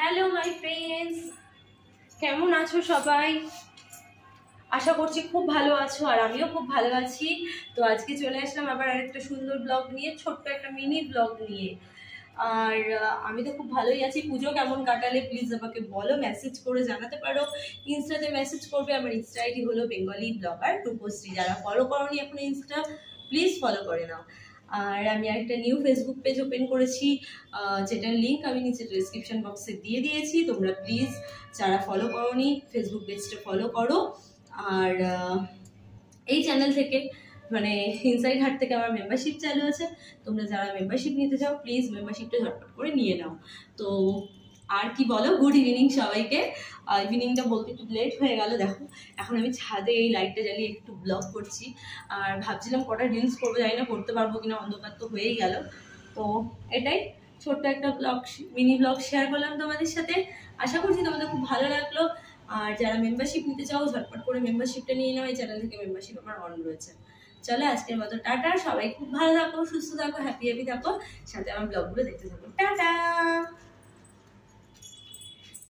Hello my friends, কেমন আছো সবাই? আশা করছি খুব ভালো আছো, আর আমিও খুব ভালো আছি। তো আজকে চলে আসলাম আবার আরেকটা সুন্দর ব্লগ নিয়ে, ছোট্ট একটা মিনি ব্লগ নিয়ে। আর আমি তো খুব ভালোই আছি। পুজো কেমন কাটালে প্লিজ আমাকে বলো, মেসেজ করে জানাতে পারো। ইনস্টাতে মেসেজ করবে, আমার ইনস্টা আইডি হলো বেঙ্গলি ব্লগার রূপশ্রী। যারা ফলো করোনি এখন ইনস্টা, প্লিজ ফলো করে নাও। আর আমি আরেকটা নিউ ফেসবুক পেজ ওপেন করেছি, যেটার লিঙ্ক আমি নিচে ডেসক্রিপশন বক্সে দিয়ে দিয়েছি। তোমরা প্লিজ যারা ফলো করোনি ফেসবুক পেজটা ফলো করো। আর এই চ্যানেল থেকে মানে ইনসাইড হাট থেকে আমার মেম্বারশিপ চালু আছে, তোমরা যারা মেম্বারশিপ নিতে চাও প্লিজ মেম্বারশিপটা ঝটপট করে নিয়ে নাও। তো আর কি বলো, গুড ইভিনিং সবাইকে। ইভিনিংটা বলতে একটু লেট হয়ে গেল। দেখো এখন আমি ছাদে এই লাইটটা জ্বালিয়ে একটু ব্লগ করছি, আর ভাবছিলাম কটা রিলস করবো, জানি না করতে পারবো কিনা, অন্ধকার তো হয়েই গেল। তো এটাই ছোট্ট একটা ব্লগ, মিনি ব্লগ শেয়ার করলাম তোমাদের সাথে। আশা করছি তোমাদের খুব ভালো লাগলো। আর যারা মেম্বারশিপ নিতে চাও ঝটপট করে মেম্বারশিপটা নিয়ে নাও। এই চ্যানেল থেকে মেম্বারশিপ আমার অন রয়েছে। চলো আজকের মতো টাটা, সবাই খুব ভালো থাকো, সুস্থ থাকো, হ্যাপি হ্যাপি থাকো, সাথে আমার ব্লগগুলো দেখতে থাকো। টাটা।